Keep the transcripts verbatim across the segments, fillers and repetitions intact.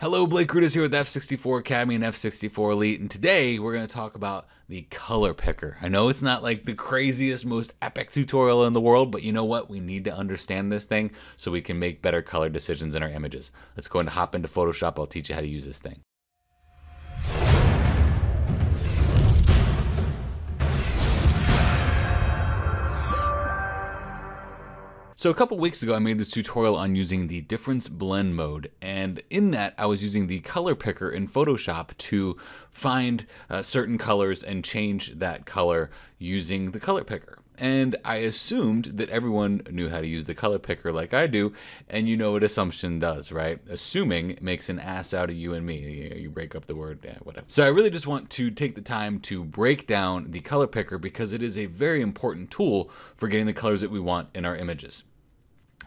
Hello, Blake Rudis here with F sixty-four Academy and F sixty-four Elite, and today we're going to talk about the color picker. I know it's not like the craziest, most epic tutorial in the world, but you know what? We need to understand this thing so we can make better color decisions in our images. Let's go and hop into Photoshop. I'll teach you how to use this thing. So a couple weeks ago, I made this tutorial on using the difference blend mode. And in that, I was using the color picker in Photoshop to find uh, certain colors and change that color using the color picker. And I assumed that everyone knew how to use the color picker like I do. And you know what assumption does, right? Assuming makes an ass out of you and me. You break up the word, yeah, whatever. So I really just want to take the time to break down the color picker because it is a very important tool for getting the colors that we want in our images.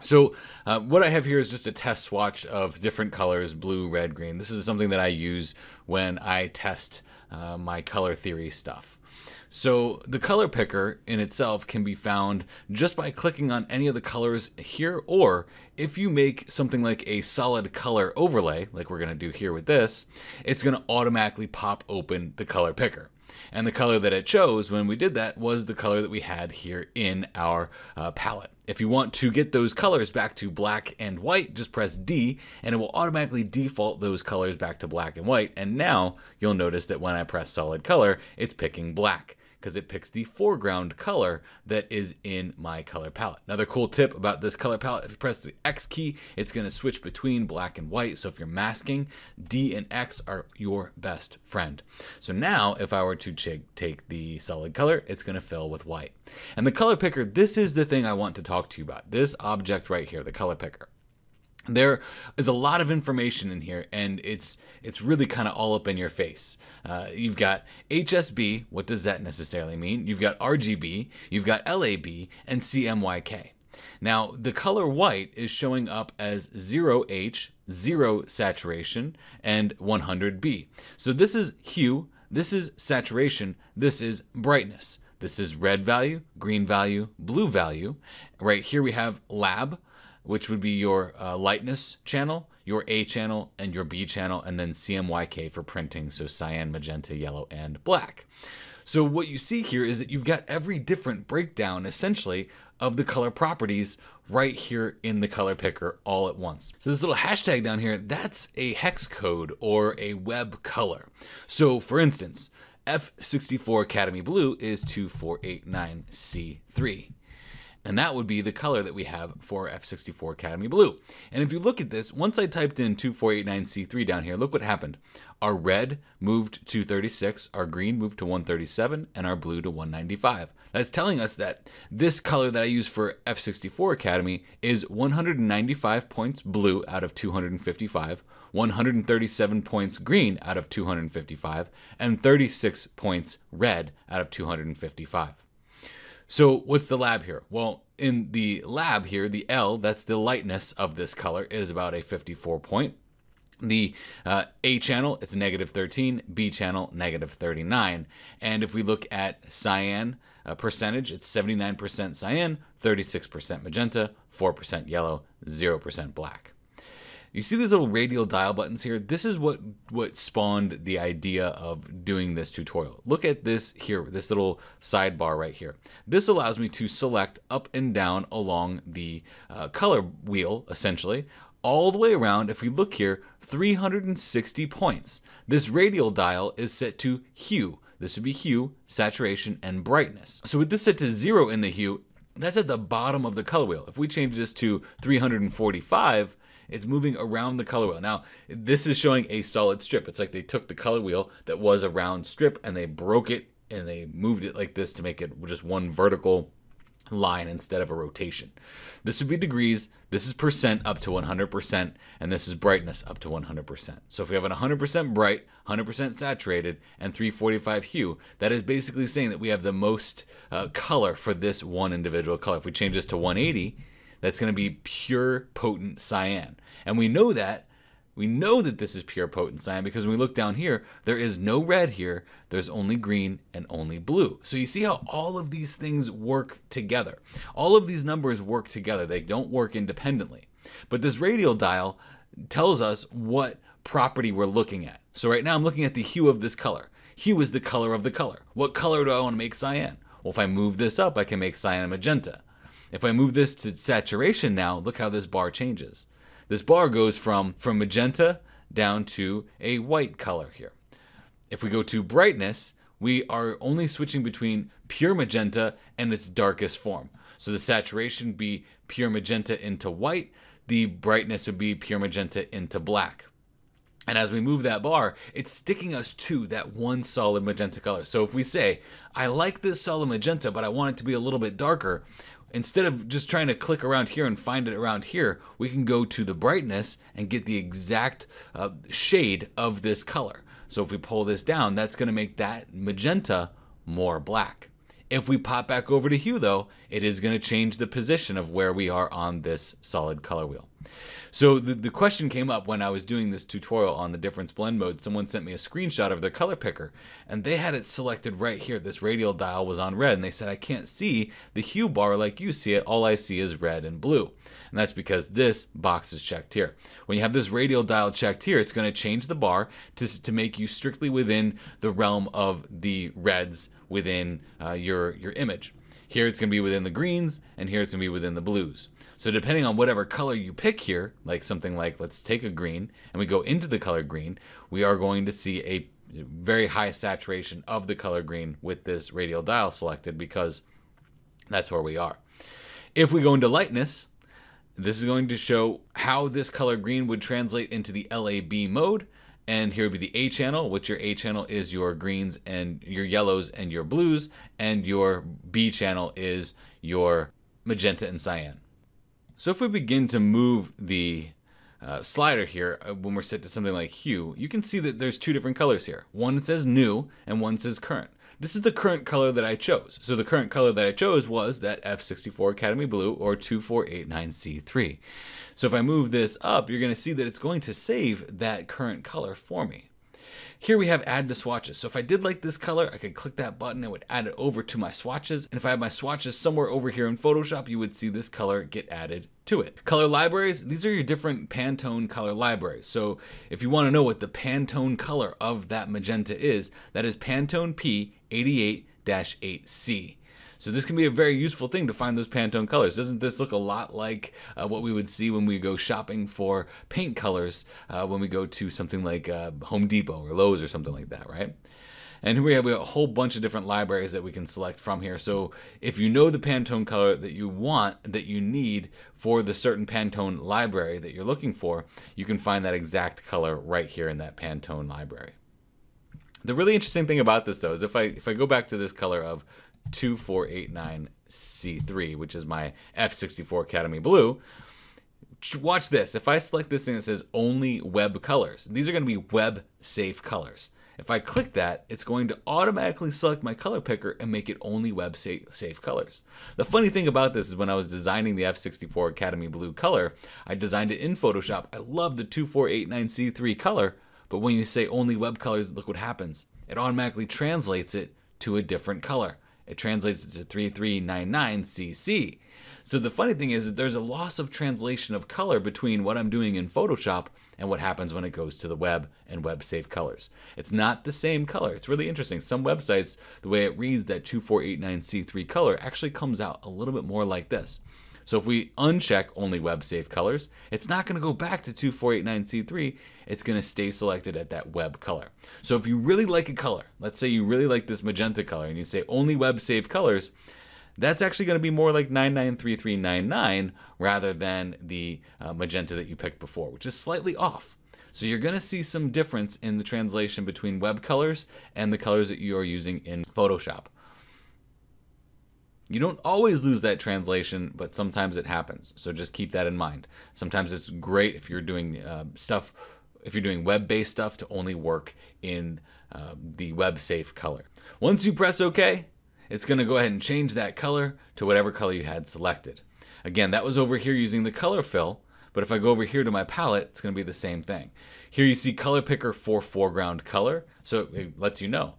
So uh, what I have here is just a test swatch of different colors, blue, red, green. This is something that I use when I test uh, my color theory stuff. So the color picker in itself can be found just by clicking on any of the colors here, or if you make something like a solid color overlay, like we're gonna do here with this, it's gonna automatically pop open the color picker. And the color that it chose when we did that was the color that we had here in our uh, palette. If you want to get those colors back to black and white, just press D and it will automatically default those colors back to black and white. And now you'll notice that when I press solid color, it's picking black, because it picks the foreground color that is in my color palette. Another cool tip about this color palette, if you press the X key, it's gonna switch between black and white. So if you're masking, D and X are your best friend. So now if I were to take the solid color, it's gonna fill with white. And the color picker, this is the thing I want to talk to you about. This object right here, the color picker. There is a lot of information in here, and it's it's really kind of all up in your face. Uh, you've got H S B, what does that necessarily mean? You've got R G B, you've got L A B, and C M Y K. Now, the color white is showing up as zero H, zero saturation, and one hundred B. So this is hue, this is saturation, this is brightness. This is red value, green value, blue value. Right here we have L A B, which would be your uh, lightness channel, your A channel, and your B channel, and then C M Y K for printing, so cyan, magenta, yellow, and black. So what you see here is that you've got every different breakdown, essentially, of the color properties right here in the color picker all at once. So this little hashtag down here, that's a hex code or a web color. So for instance, F sixty-four Academy Blue is two four eight nine C three. And that would be the color that we have for F sixty-four Academy Blue. And if you look at this, once I typed in two four eight nine C three down here, look what happened. Our red moved to thirty-six, our green moved to one thirty-seven, and our blue to one ninety-five. That's telling us that this color that I use for F sixty-four Academy is one hundred ninety-five points blue out of two hundred fifty-five, one hundred thirty-seven points green out of two hundred fifty-five, and thirty-six points red out of two hundred fifty-five. So what's the L A B here? Well, in the L A B here, the L, that's the lightness of this color, is about a fifty-four point. The uh, A channel, it's negative thirteen, B channel, negative thirty-nine. And if we look at cyan uh, percentage, it's seventy-nine percent cyan, thirty-six percent magenta, four percent yellow, zero percent black. You see these little radial dial buttons here? This is what, what spawned the idea of doing this tutorial. Look at this here, this little sidebar right here. This allows me to select up and down along the uh, color wheel, essentially, all the way around. If we look here, three hundred sixty points. This radial dial is set to hue. This would be hue, saturation, and brightness. So with this set to zero in the hue, that's at the bottom of the color wheel. If we change this to three hundred forty-five, it's moving around the color wheel. Now, this is showing a solid strip. It's like they took the color wheel that was a round strip and they broke it and they moved it like this to make it just one vertical line instead of a rotation. This would be degrees, this is percent up to one hundred percent, and this is brightness up to one hundred percent. So if we have an one hundred percent bright, one hundred percent saturated, and three forty-five hue, that is basically saying that we have the most uh, color for this one individual color. If we change this to one eighty, that's gonna be pure potent cyan. And we know that, we know that this is pure potent cyan because when we look down here, there is no red here, there's only green and only blue. So you see how all of these things work together. All of these numbers work together, they don't work independently. But this radial dial tells us what property we're looking at. So right now I'm looking at the hue of this color. Hue is the color of the color. What color do I want to make cyan? Well, if I move this up, I can make cyan magenta. If I move this to saturation now, look how this bar changes. This bar goes from, from magenta down to a white color here. If we go to brightness, we are only switching between pure magenta and its darkest form. So the saturation would be pure magenta into white. The brightness would be pure magenta into black. And as we move that bar, it's sticking us to that one solid magenta color. So if we say, I like this solid magenta, but I want it to be a little bit darker, instead of just trying to click around here and find it around here, we can go to the brightness and get the exact uh, shade of this color. So if we pull this down, that's going to make that magenta more black. If we pop back over to hue though, it is going to change the position of where we are on this solid color wheel. So the, the question came up when I was doing this tutorial on the difference blend mode. Someone sent me a screenshot of their color picker and they had it selected right here. This radial dial was on red and they said, I can't see the hue bar like you see it. All I see is red and blue. And that's because this box is checked here. When you have this radial dial checked here, it's going to change the bar to, to make you strictly within the realm of the reds within uh, your, your image. Here it's going to be within the greens, and here it's going to be within the blues. So depending on whatever color you pick here, like something like, let's take a green, and we go into the color green, we are going to see a very high saturation of the color green with this radial dial selected because that's where we are. If we go into lightness, this is going to show how this color green would translate into the L A B mode. And here would be the A channel, which your A channel is your greens and your yellows and your blues, and your B channel is your magenta and cyan. So if we begin to move the uh, slider here, when we're set to something like hue, you can see that there's two different colors here. One says new and one says current. This is the current color that I chose. So the current color that I chose was that F sixty-four Academy Blue or two four eight nine C three. So if I move this up, you're going to see that it's going to save that current color for me. Here we have add to swatches. So if I did like this color, I could click that button and it would add it over to my swatches. And if I had my swatches somewhere over here in Photoshop, you would see this color get added to it. Color libraries, these are your different Pantone color libraries. So if you want to know what the Pantone color of that magenta is, that is Pantone P eighty-eight dash eight C. So this can be a very useful thing to find those Pantone colors. Doesn't this look a lot like uh, what we would see when we go shopping for paint colors uh, when we go to something like uh, Home Depot or Lowe's or something like that, right? And here we have, we have a whole bunch of different libraries that we can select from here. So if you know the Pantone color that you want, that you need for the certain Pantone library that you're looking for, you can find that exact color right here in that Pantone library. The really interesting thing about this though is if I, if I go back to this color of two four eight nine C three, which is my F sixty-four Academy Blue. Watch this. If I select this thing that says only web colors, these are going to be web safe colors. If I click that, it's going to automatically select my color picker and make it only web safe colors. The funny thing about this is when I was designing the F sixty-four Academy Blue color, I designed it in Photoshop. I love the two four eight nine C three color, but when you say only web colors, look what happens. It automatically translates it to a different color. It translates it to three three nine nine C C. So the funny thing is that there's a loss of translation of color between what I'm doing in Photoshop and what happens when it goes to the web and web safe colors. It's not the same color. It's really interesting. Some websites, the way it reads that two four eight nine C three color actually comes out a little bit more like this. So if we uncheck only web safe colors, it's not going to go back to two four eight nine C three. It's going to stay selected at that web color. So if you really like a color, let's say you really like this magenta color and you say only web safe colors, that's actually going to be more like nine nine three three nine nine rather than the uh, magenta that you picked before, which is slightly off. So you're going to see some difference in the translation between web colors and the colors that you are using in Photoshop. You don't always lose that translation, but sometimes it happens. So just keep that in mind. Sometimes it's great if you're doing uh, stuff, if you're doing web-based stuff to only work in uh, the web-safe color. Once you press OK, it's going to go ahead and change that color to whatever color you had selected. Again, that was over here using the color fill. But if I go over here to my palette, it's going to be the same thing. Here you see color picker for foreground color. So it lets you know.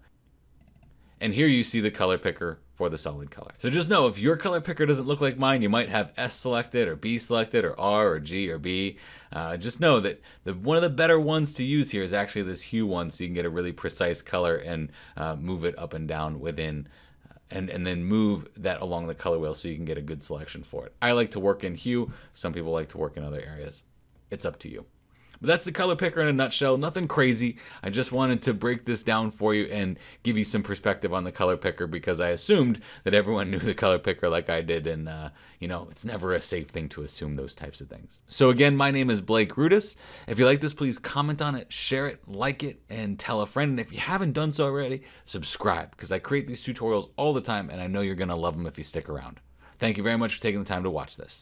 And here you see the color picker for the solid color. So just know if your color picker doesn't look like mine, you might have S selected or B selected or R or G or B. Uh, just know that the one of the better ones to use here is actually this hue one, so you can get a really precise color and uh, move it up and down within And, and then move that along the color wheel so you can get a good selection for it. I like to work in hue. Some people like to work in other areas. It's up to you. But that's the color picker in a nutshell. Nothing crazy. I just wanted to break this down for you and give you some perspective on the color picker, because I assumed that everyone knew the color picker like I did. And, uh, you know, it's never a safe thing to assume those types of things. So again, my name is Blake Rudis. If you like this, please comment on it, share it, like it, and tell a friend. And if you haven't done so already, subscribe, because I create these tutorials all the time and I know you're going to love them if you stick around. Thank you very much for taking the time to watch this.